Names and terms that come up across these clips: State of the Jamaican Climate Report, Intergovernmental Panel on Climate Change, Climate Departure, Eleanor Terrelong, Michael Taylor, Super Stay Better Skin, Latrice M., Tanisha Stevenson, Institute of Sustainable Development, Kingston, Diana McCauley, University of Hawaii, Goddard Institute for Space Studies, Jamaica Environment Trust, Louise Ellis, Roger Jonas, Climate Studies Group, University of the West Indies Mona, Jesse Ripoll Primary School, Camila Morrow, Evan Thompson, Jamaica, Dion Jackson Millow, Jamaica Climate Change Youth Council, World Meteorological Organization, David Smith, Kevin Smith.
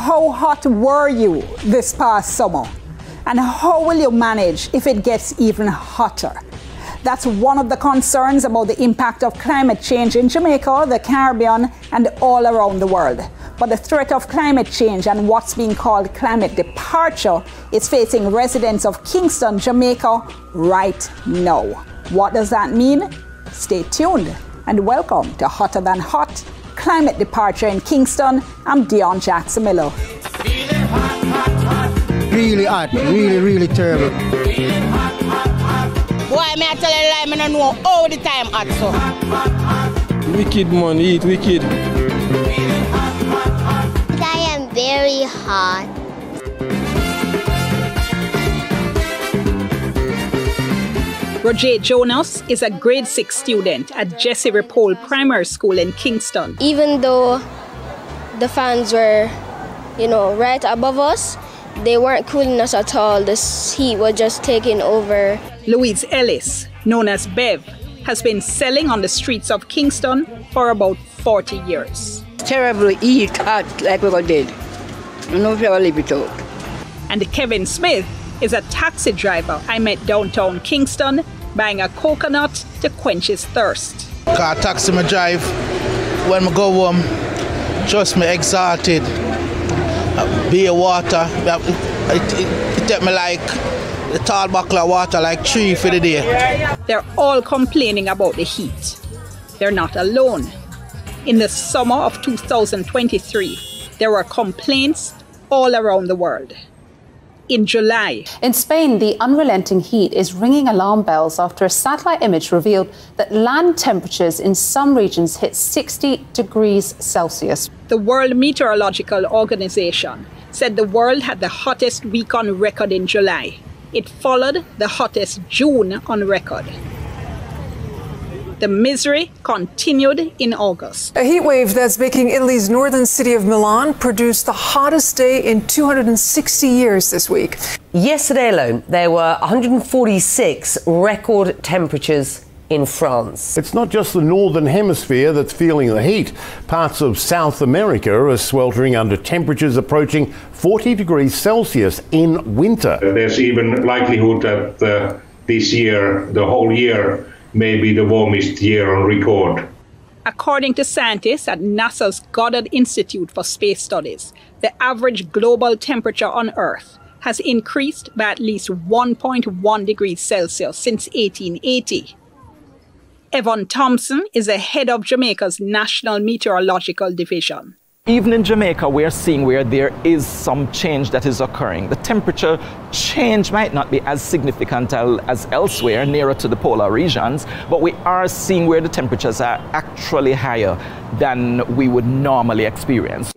how hot were you this past summer? And how will you manage if it gets even hotter? That's one of the concerns about the impact of climate change in Jamaica, the Caribbean, and all around the world. But the threat of climate change and what's being called climate departure is facing residents of Kingston, Jamaica right now. What does that mean? Stay tuned and welcome to Hotter Than Hot, Climate Departure in Kingston. I'm Dion Jackson Millow. Really hot, really terrible. Boy, may I tell you a lie, I don't know all the time hot, so. Wicked man, eat wicked. I am very hot. Roger Jonas is a grade 6 student at Jesse Ripoll Primary School in Kingston. Even though the fans were, you know, right above us, they weren't cooling us at all. The heat was just taking over. Louise Ellis, known as Bev, has been selling on the streets of Kingston for about 40 years. Terribly eat hot like we did. No trouble if it out. And Kevin Smith is a taxi driver I met downtown Kingston buying a coconut to quench his thirst. Car taxi me drive, when I go home, just me exalted. Beer water, it take me like a tall buckle of water, like 3 for the day. They're all complaining about the heat. They're not alone. In the summer of 2023, there were complaints all around the world. In July, in Spain, the unrelenting heat is ringing alarm bells after a satellite image revealed that land temperatures in some regions hit 60 degrees Celsius. The World Meteorological Organization said the world had the hottest week on record in July. It followed the hottest June on record. The misery continued in August. A heat wave that's making Italy's northern city of Milan produce the hottest day in 260 years this week. Yesterday alone, there were 146 record temperatures in France. It's not just the northern hemisphere that's feeling the heat. Parts of South America are sweltering under temperatures approaching 40 degrees Celsius in winter. There's even likelihood that this year, the whole year, maybe the warmest year on record. According to scientists at NASA's Goddard Institute for Space Studies, the average global temperature on Earth has increased by at least 1.1 degrees Celsius since 1880. Evan Thompson is the head of Jamaica's National Meteorological Division. Even in Jamaica, we're seeing where there is some change that is occurring. The temperature change might not be as significant as elsewhere, nearer to the polar regions, but we are seeing where the temperatures are actually higher than we would normally experience.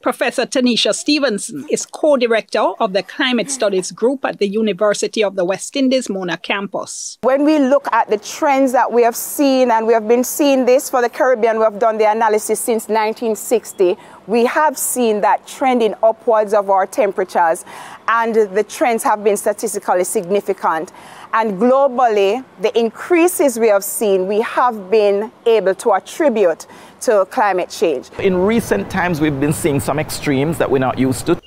Professor Tanisha Stevenson is co-director of the Climate Studies Group at the University of the West Indies Mona campus. When we look at the trends that we have seen, and we have been seeing this for the Caribbean, we have done the analysis since 1960, we have seen that trending upwards of our temperatures, and the trends have been statistically significant. And globally, the increases we have seen, we have been able to attribute to climate change. In recent times, we've been seeing some extremes that we're not used to.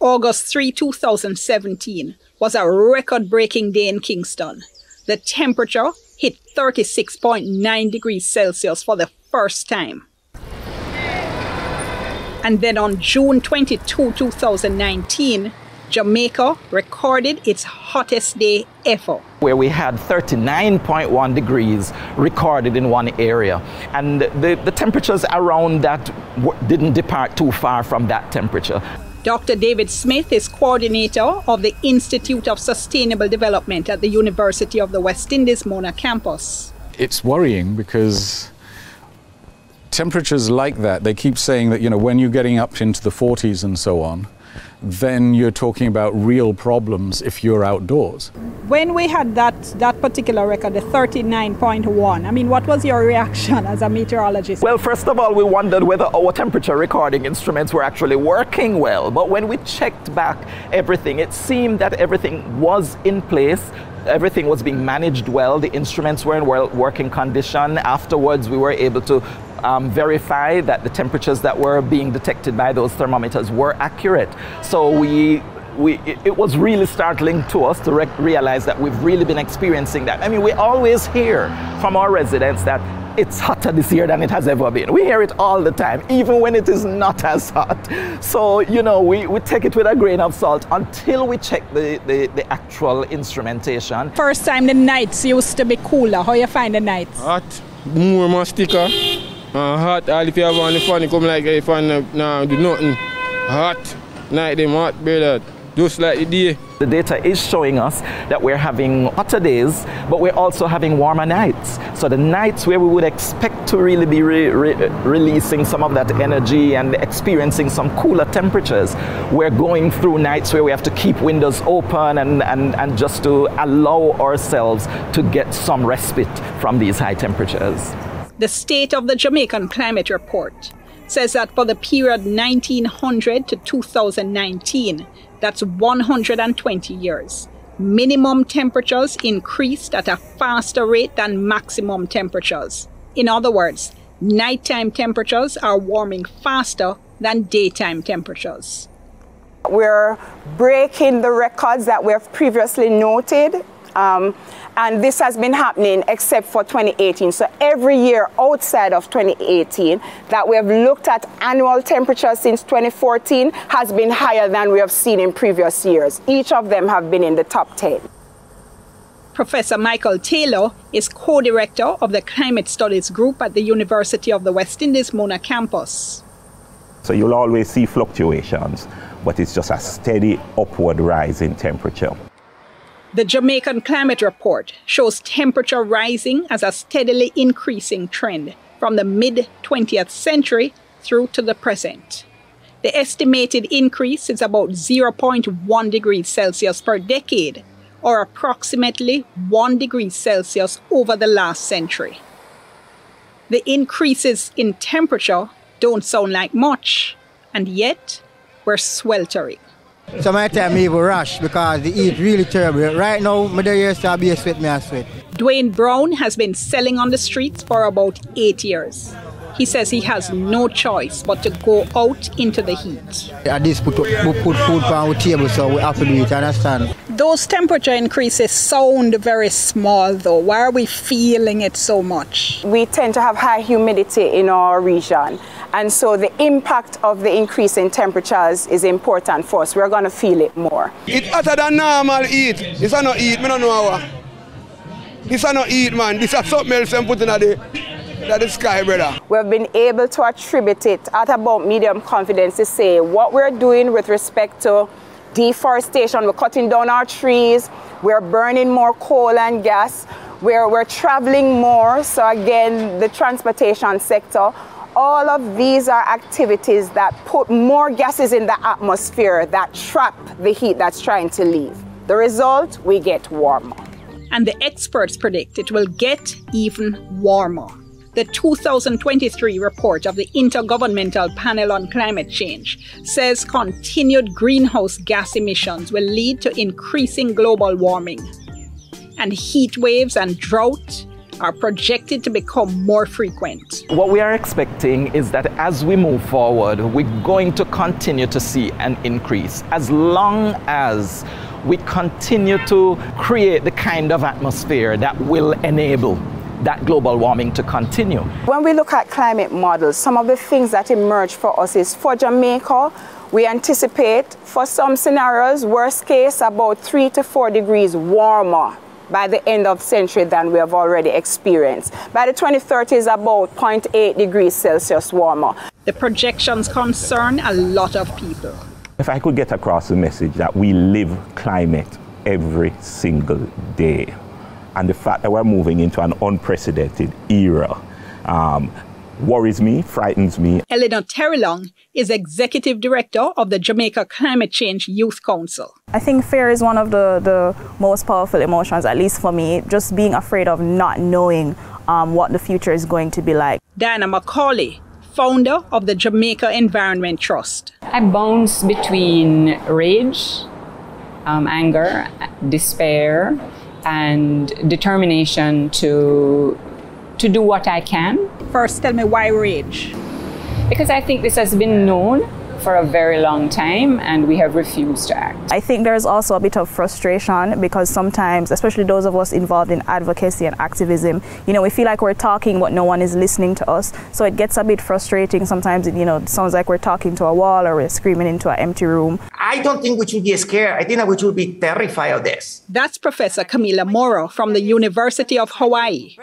August 3, 2017 was a record-breaking day in Kingston. The temperature hit 36.9 degrees Celsius for the first time. And then on June 22, 2019, Jamaica recorded its hottest day ever, where we had 39.1 degrees recorded in one area. And the temperatures around that didn't depart too far from that temperature. Dr. David Smith is coordinator of the Institute of Sustainable Development at the University of the West Indies Mona campus. It's worrying because temperatures like that, they keep saying that, you know, when you're getting up into the 40s and so on, then you're talking about real problems if you're outdoors. When we had that particular record, the 39.1, I mean, what was your reaction as a meteorologist? Well, first of all, we wondered whether our temperature recording instruments were actually working well. But when we checked back everything, it seemed that everything was in place. Everything was being managed well. The instruments were in working condition. Afterwards, we were able to verify that the temperatures that were being detected by those thermometers were accurate. So it was really startling to us to realize that we've really been experiencing that. I mean, we always hear from our residents that it's hotter this year than it has ever been. We hear it all the time, even when it is not as hot. So, you know, we take it with a grain of salt until we check the actual instrumentation. First time the nights used to be cooler. How you find the nights? Hot, more masticker. Hot, all if you have on the fan, you come like a fan, no, do nothing. Hot, night them hot, brother. Just like the day. The data is showing us that we're having hotter days, but we're also having warmer nights. So the nights where we would expect to really be releasing some of that energy and experiencing some cooler temperatures, we're going through nights where we have to keep windows open and just to allow ourselves to get some respite from these high temperatures. The State of the Jamaican Climate Report says that for the period 1900 to 2019, that's 120 years, minimum temperatures increased at a faster rate than maximum temperatures. In other words, nighttime temperatures are warming faster than daytime temperatures. We're breaking the records that we have previously noted. And this has been happening except for 2018. So every year outside of 2018 that we have looked at annual temperatures since 2014 has been higher than we have seen in previous years. Each of them have been in the top 10. Professor Michael Taylor is co-director of the Climate Studies Group at the University of the West Indies Mona campus. So you'll always see fluctuations, but it's just a steady upward rise in temperature. The Jamaican Climate Report shows temperature rising as a steadily increasing trend from the mid-20th century through to the present. The estimated increase is about 0.1 degrees Celsius per decade, or approximately 1 degree Celsius over the last century. The increases in temperature don't sound like much, and yet we're sweltering. So my time me will rush because the heat really terrible. Right now, my day to be a sweat, me I sweat. Dwayne Brown has been selling on the streets for about 8 years. He says he has no choice but to go out into the heat. At least put food on our table, so we have to do it, understand? Those temperature increases sound very small though. Why are we feeling it so much? We tend to have high humidity in our region. And so the impact of the increase in temperatures is important for us. We're going to feel it more. It's hotter than normal heat. It's not heat, I don't know how. It's not heat, man. This is something else I'm putting at the sky, brother. We've been able to attribute it at about medium confidence to say what we're doing with respect to deforestation. We're cutting down our trees, we're burning more coal and gas, we're traveling more, so again, the transportation sector. All of these are activities that put more gases in the atmosphere that trap the heat that's trying to leave. The result, we get warmer. And the experts predict it will get even warmer. The 2023 report of the Intergovernmental Panel on Climate Change says continued greenhouse gas emissions will lead to increasing global warming. And heat waves and drought are projected to become more frequent. What we are expecting is that as we move forward, we're going to continue to see an increase as long as we continue to create the kind of atmosphere that will enable that global warming to continue. When we look at climate models, some of the things that emerge for us is for Jamaica, we anticipate for some scenarios, worst case, about 3 to 4 degrees warmer by the end of century than we have already experienced. By the 2030s, about 0.8 degrees Celsius warmer. The projections concern a lot of people. If I could get across the message that we live climate every single day, and the fact that we're moving into an unprecedented era worries me, frightens me. Eleanor Terrelong is Executive Director of the Jamaica Climate Change Youth Council. I think fear is one of the most powerful emotions, at least for me, just being afraid of not knowing what the future is going to be like. Diana McCauley, founder of the Jamaica Environment Trust. I bounce between rage, anger, despair, and determination to do what I can. First, tell me why rage? Because I think this has been known for a very long time and we have refused to act. I think there's also a bit of frustration because sometimes, especially those of us involved in advocacy and activism, you know, we feel like we're talking but no one is listening to us. So it gets a bit frustrating sometimes. It, you know, it sounds like we're talking to a wall or we're screaming into an empty room. I don't think we should be scared. I think that we should be terrified of this. That's Professor Camila Morrow from the University of Hawaii.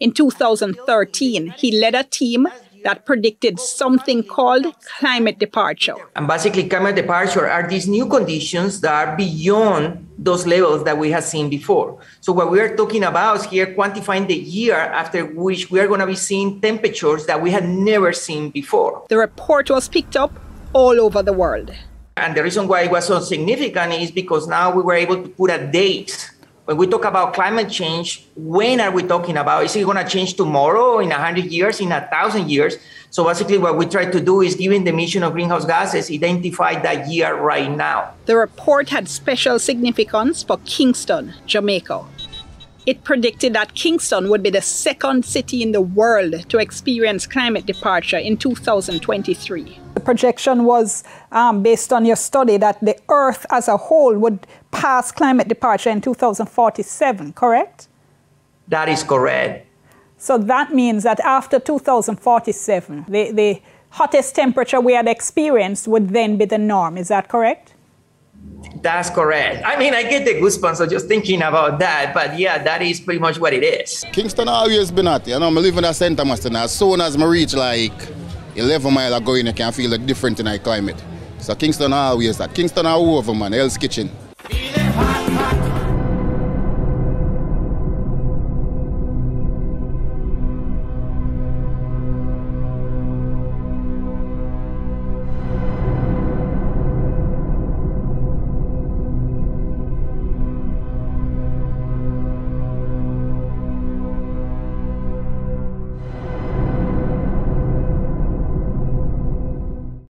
In 2013, he led a team that predicted something called climate departure. And basically climate departure are these new conditions that are beyond those levels that we have seen before. So what we are talking about here, quantifying the year after which we are going to be seeing temperatures that we had never seen before. The report was picked up all over the world. And the reason why it was so significant is because now we were able to put a date. When we talk about climate change, when are we talking about? Is it going to change tomorrow, in 100 years, in 1,000 years? So basically what we try to do is, given the emission of greenhouse gases, identify that year right now. The report had special significance for Kingston, Jamaica. It predicted that Kingston would be the second city in the world to experience climate departure in 2023. The projection was based on your study that the Earth as a whole would pass climate departure in 2047, correct? That is correct. So that means that after 2047, the hottest temperature we had experienced would then be the norm. Is that correct? That's correct. I mean, I get the goosebumps of just thinking about that, but yeah, that is pretty much what it is. Kingston always been at it. I know I'm living at St. Thomas, and as soon as I reach like 11 miles ago, you can feel the difference in the climate. So Kingston always that. Kingston all over, man, Hell's Kitchen. Hot, hot.